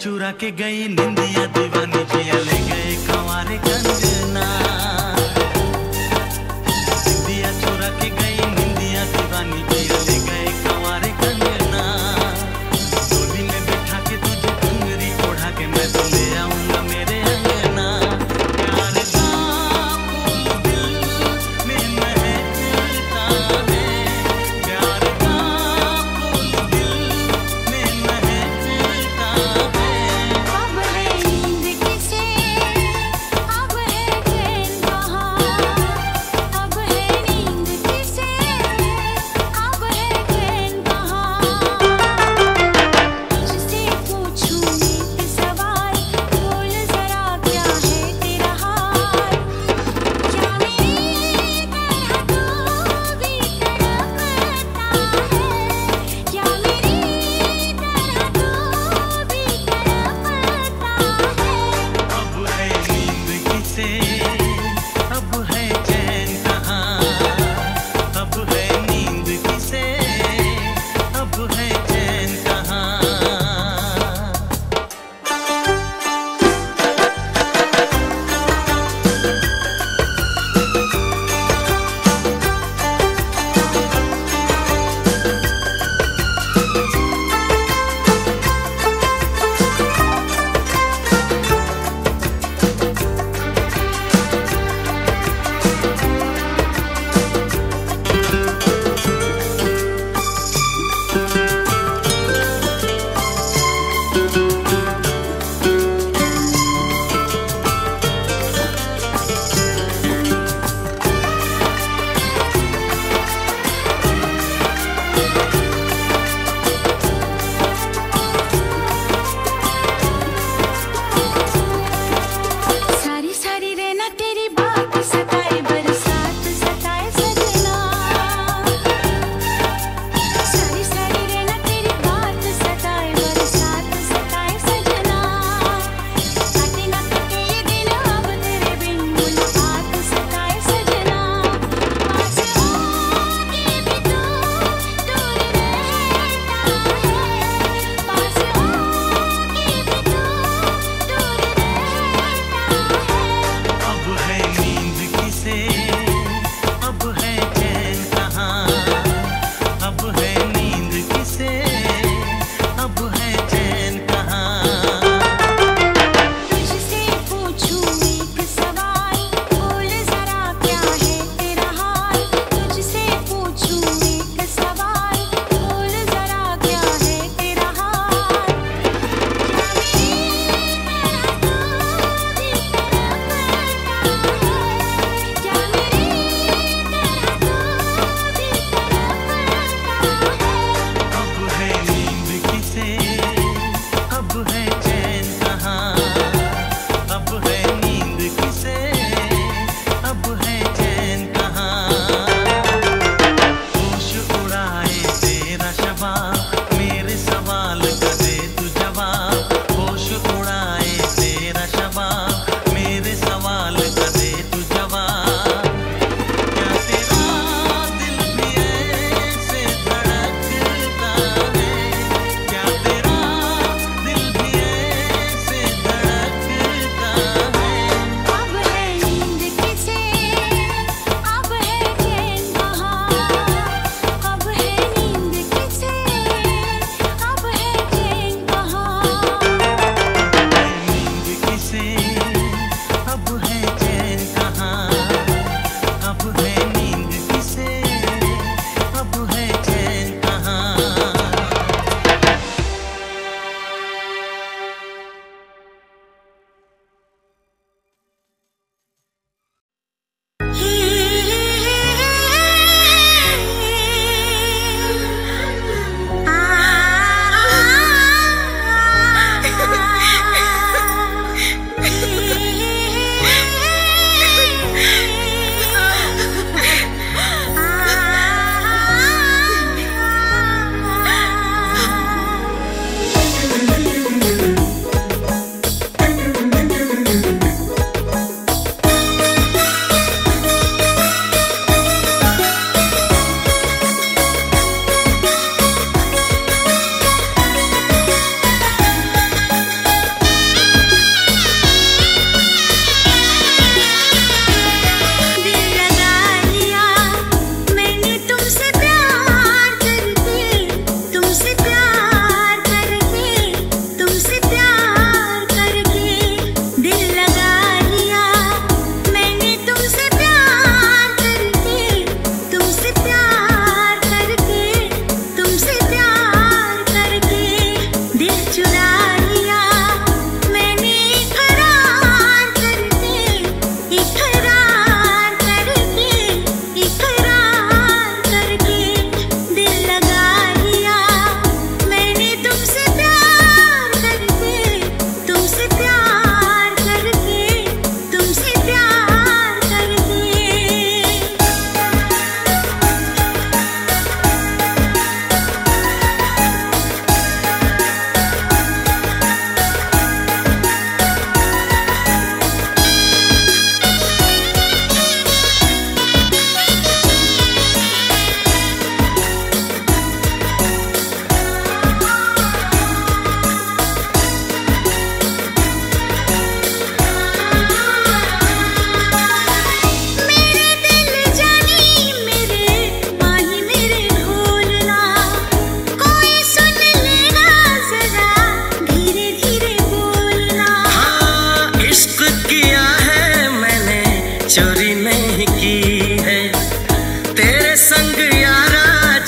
चुरा के गई निंदिया दीवानी पिया ले गए कंवारे कंजना। निंदिया चुरा के गई निंदिया दीवानी पिया ले गए कंवारे कंजना। गोली में बैठा के तुझे कंगरी ओढ़ा के मैं तो ले आऊंगा मेरे अंगना। प्यार का फूल दिल में महकता है, प्यार का फूल दिल में महकता है। अब है नींद किसे, अब है चैन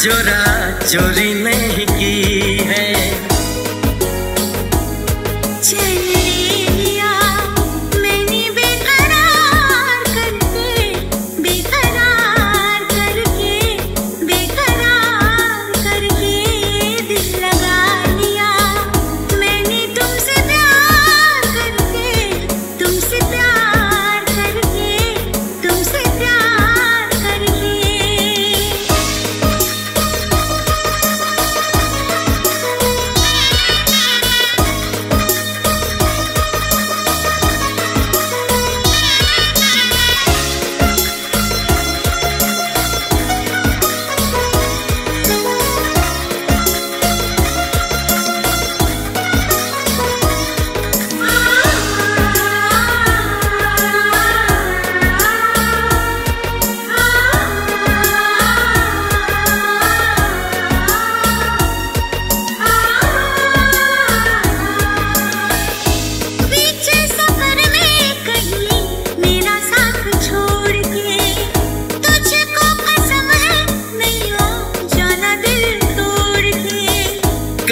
चोरा चोरी नहीं की है।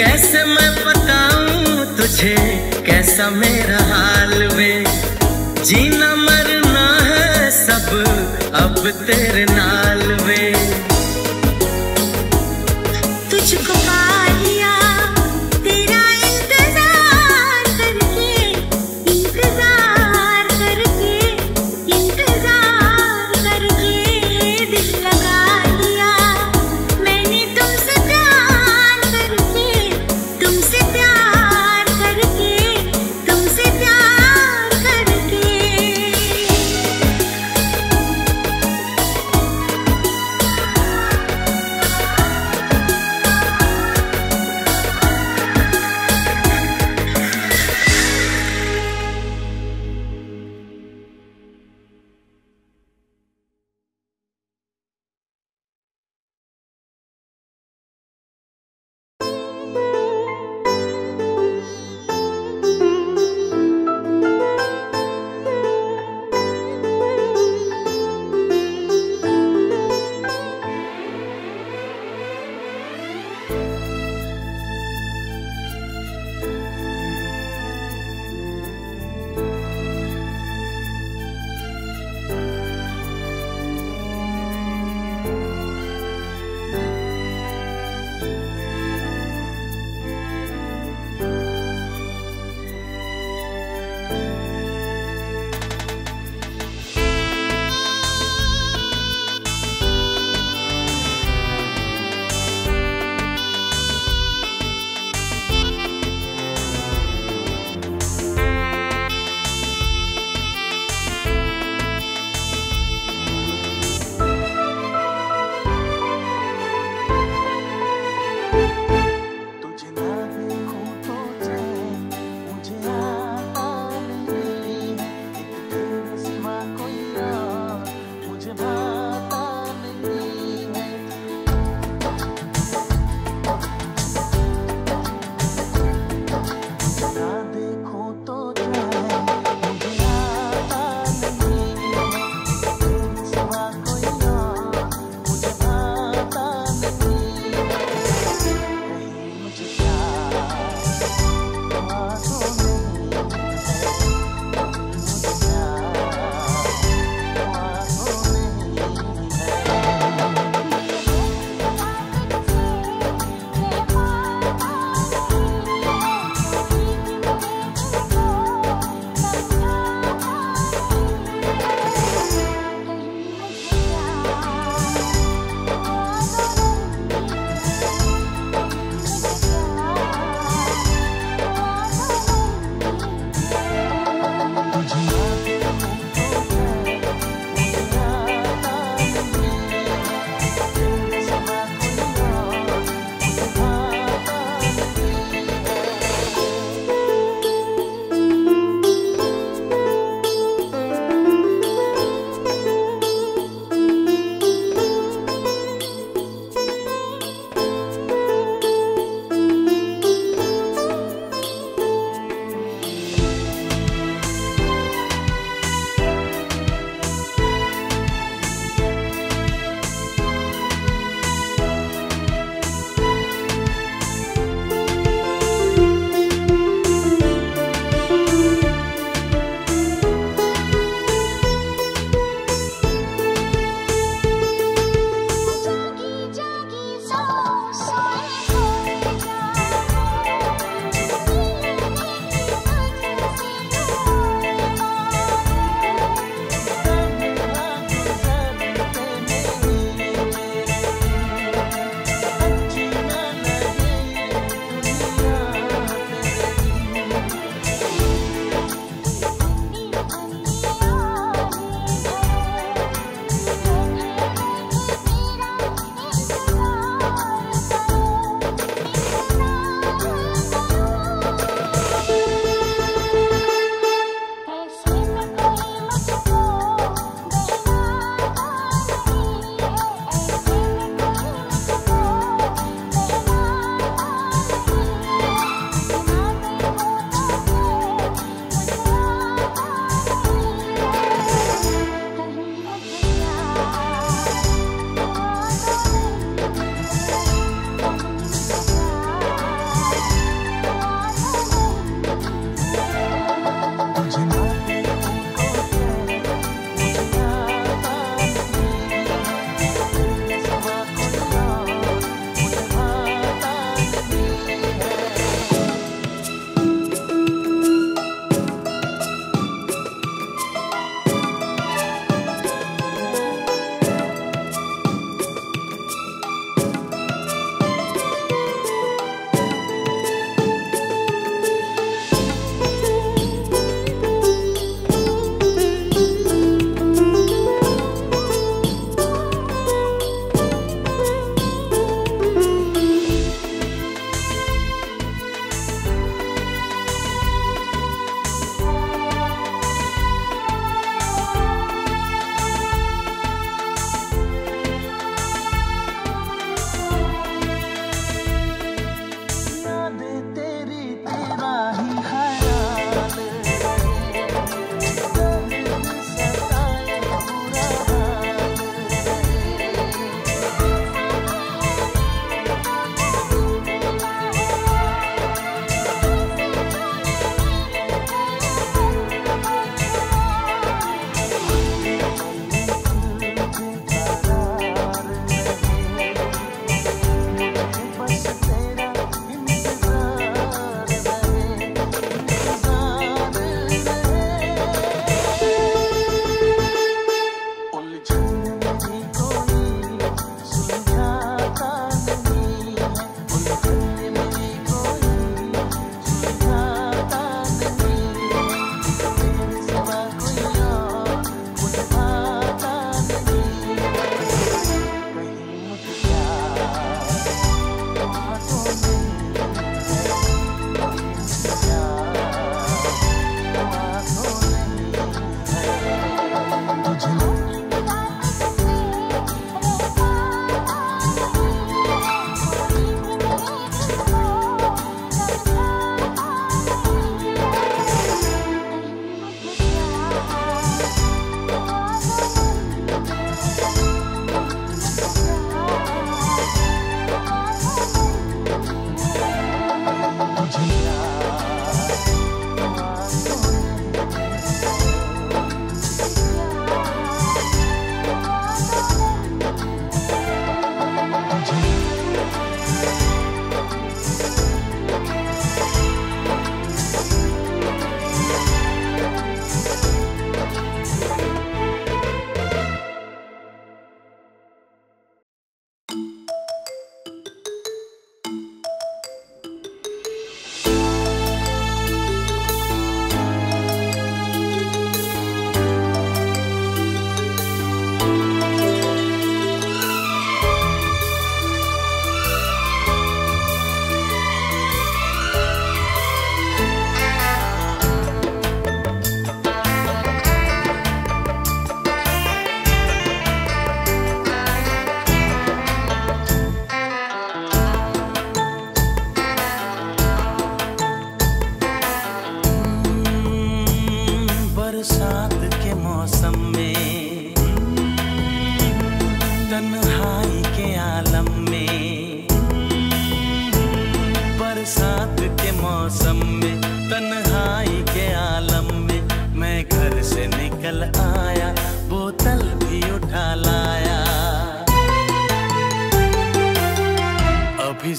कैसे मैं बताऊं तुझे कैसा मेरा हाल में, जीना मरना है सब अब तेरे नाल में। तुझको पा लिया तेरा इंतजार करके दिल लगा लिया। मैंने तुमसे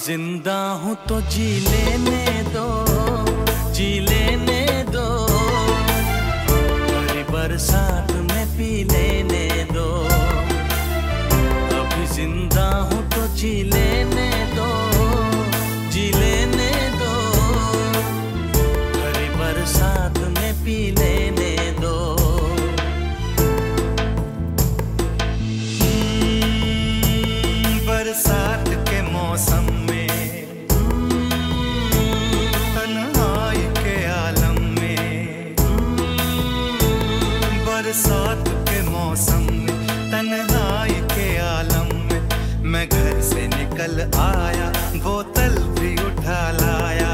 जिंदा हूँ तो जी लेने दो, जी लेने दो, हर बरसात में पी लेने दो। अभी जिंदा हूँ तो जी लेने दो, जी लेने दो, हर बरसात में पी लेने दो। बरसात के मौसम में, तन्हाई के आलम में, बरसात के मौसम में, तन्हाई के आलम में, मैं घर से निकल आया, बोतल भी उठा लाया।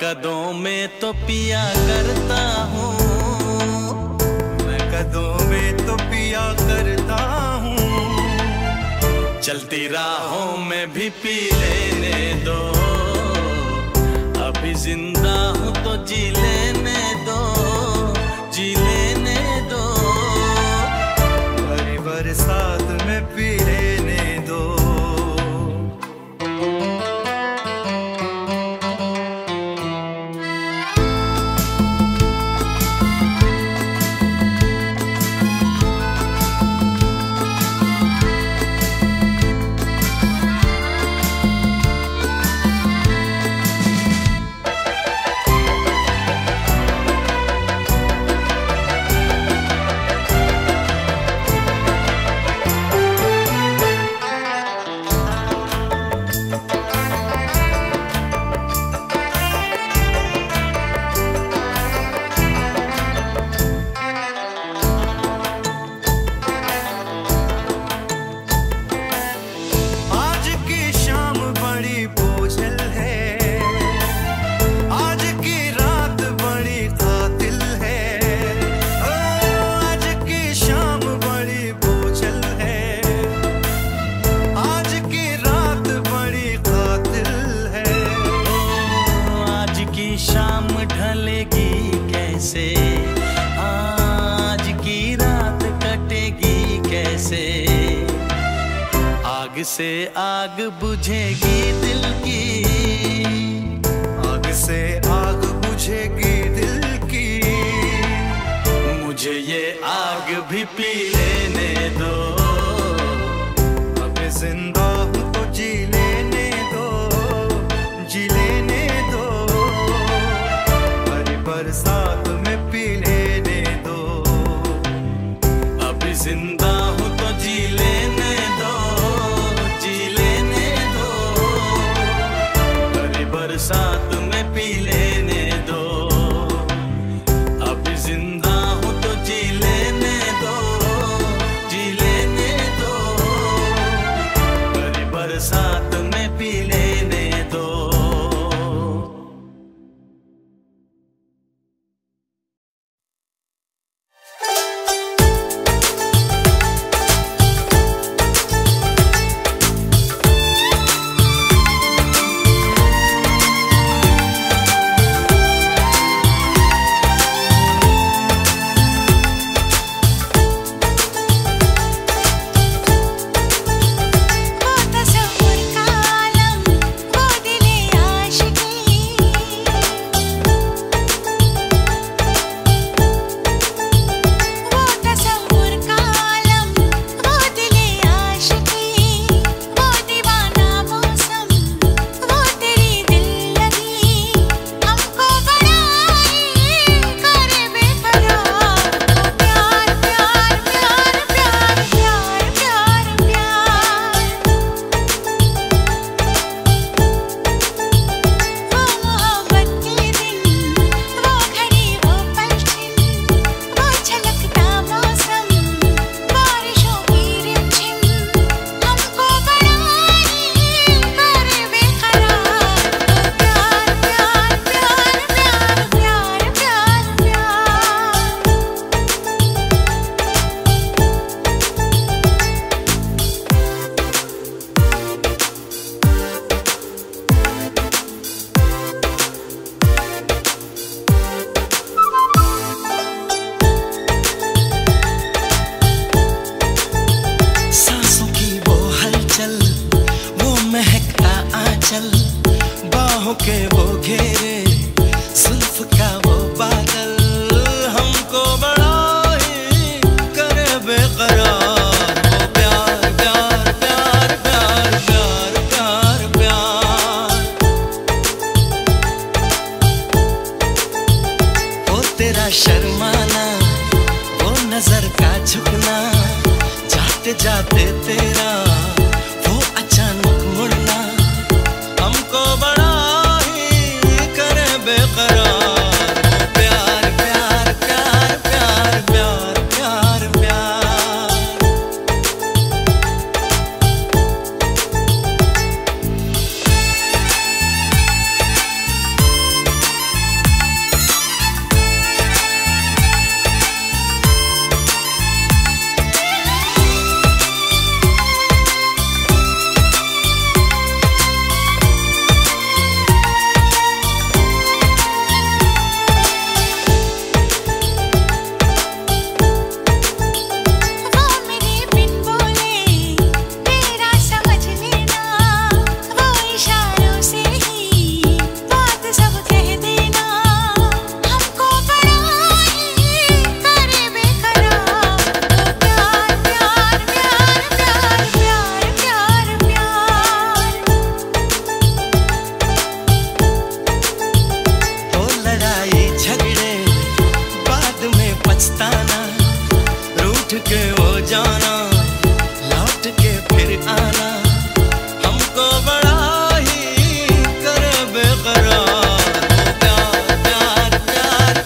कदों में तो पिया करता हूँ, मैं कदों में तो पिया करता हूँ, चलती राहों में भी पी लेने दो। अभी जिंदा हूँ तो जी लेने दो, जी लेने दो, हर बरसात में पी लेने दो। से आग बुझेगी दिल की, आग से आग बुझेगी दिल की, मुझे ये आग भी पी लेने दो। अब जिंदा हूँ तो जी लेने दो, जी लेने दो, हर बरसात में पी लेने दो। अब जिंदा हूँ तो जी लेने दो, बरसात में पी लेने दो। अभी जिंदा हूँ तो जी लेने दो, जी लेने दो, लौट जाते तेरा वो अचानक मुड़ना हमको बड़ा ही करे बेकरार। प्यार प्यार प्यार प्यार प्यार प्यार रूठ के वो जाना लौट के फिर आना हमको बड़ा ही करे बेकरार। प्यार प्यार प्यार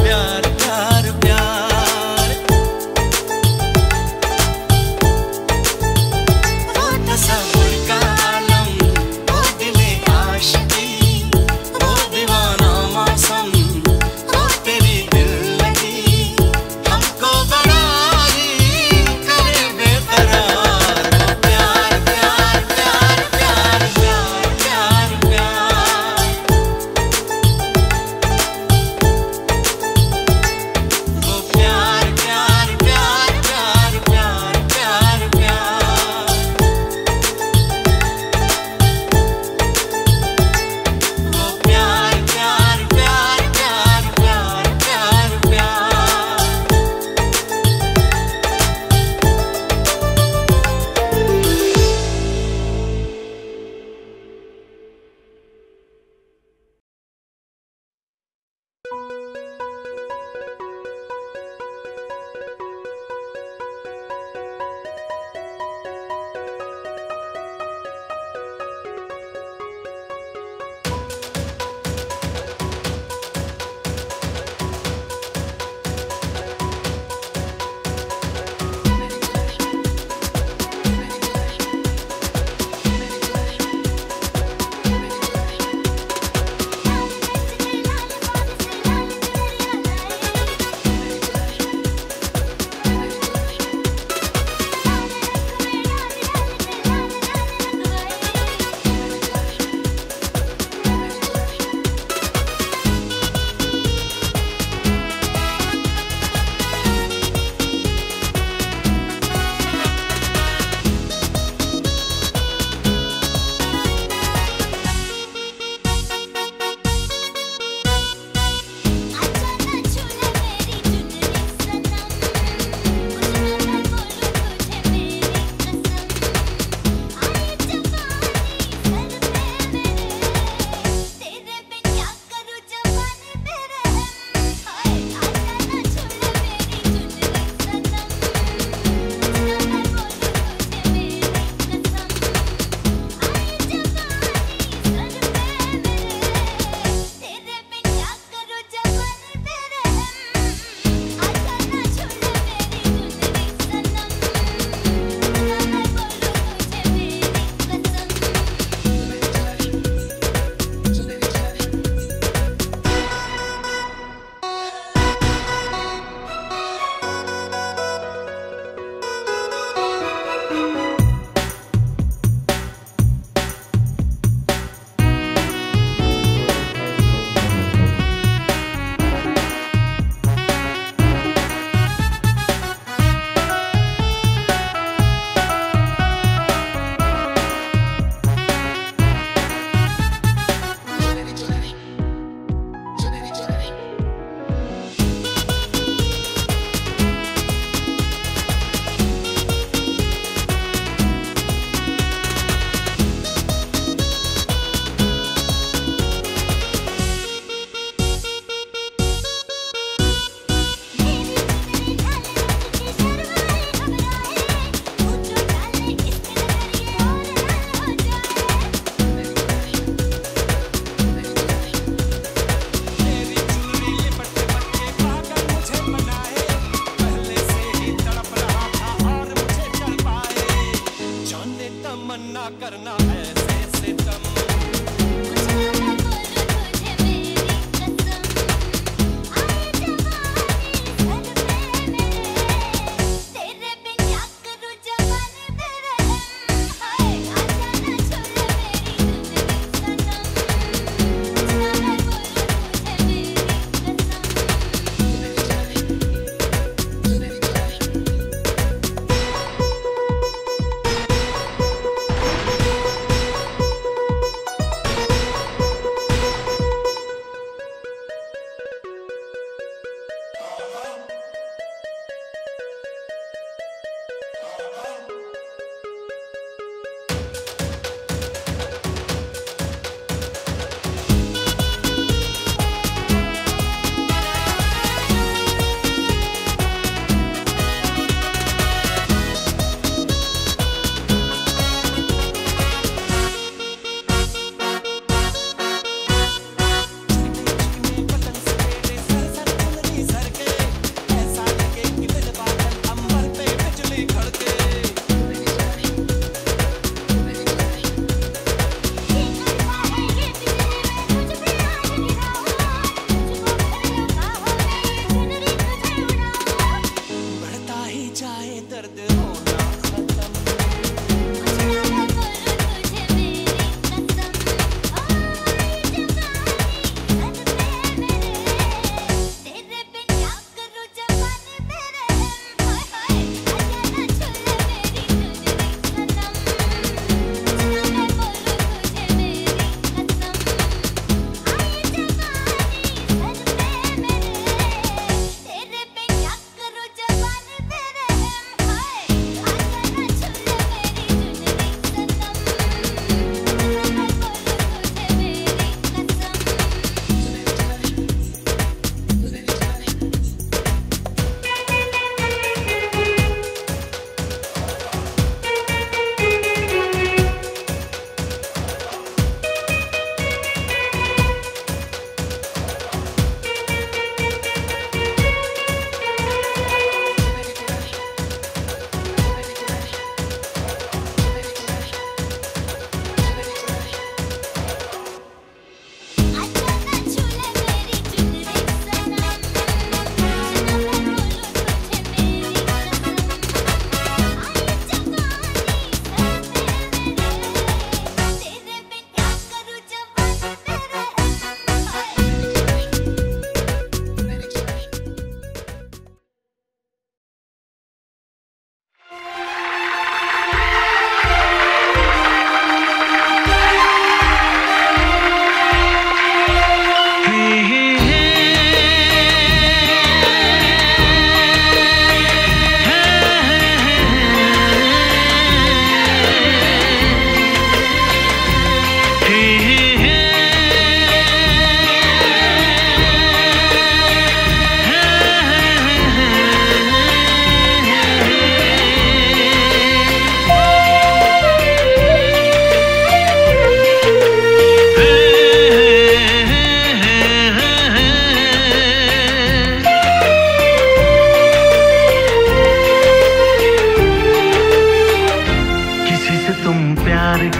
प्यार प्यार प्यार प्यार वो तसव्वुर का आलम वो दिले आशिकी वो दीवाना मौसम वो तेरी दिल लगी हमको बड़ा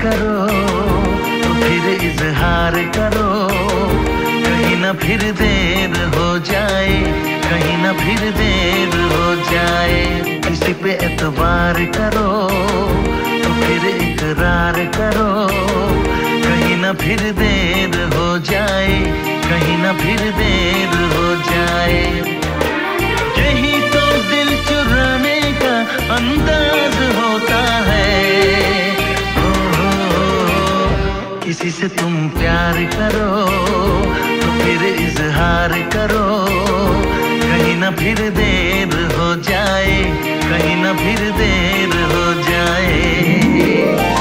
करो तो फिर इजहार करो, कहीं ना फिर देर हो जाए, कहीं ना फिर देर हो जाए। किसी पे एतबार करो तो फिर इकरार करो, कहीं ना फिर देर हो जाए, कहीं ना फिर देर हो जाए। यही तो दिल चुराने का अंदाज होता है। किसी से तुम प्यार करो तो फिर इजहार करो, कहीं ना फिर देर हो जाए, कहीं ना फिर देर हो जाए।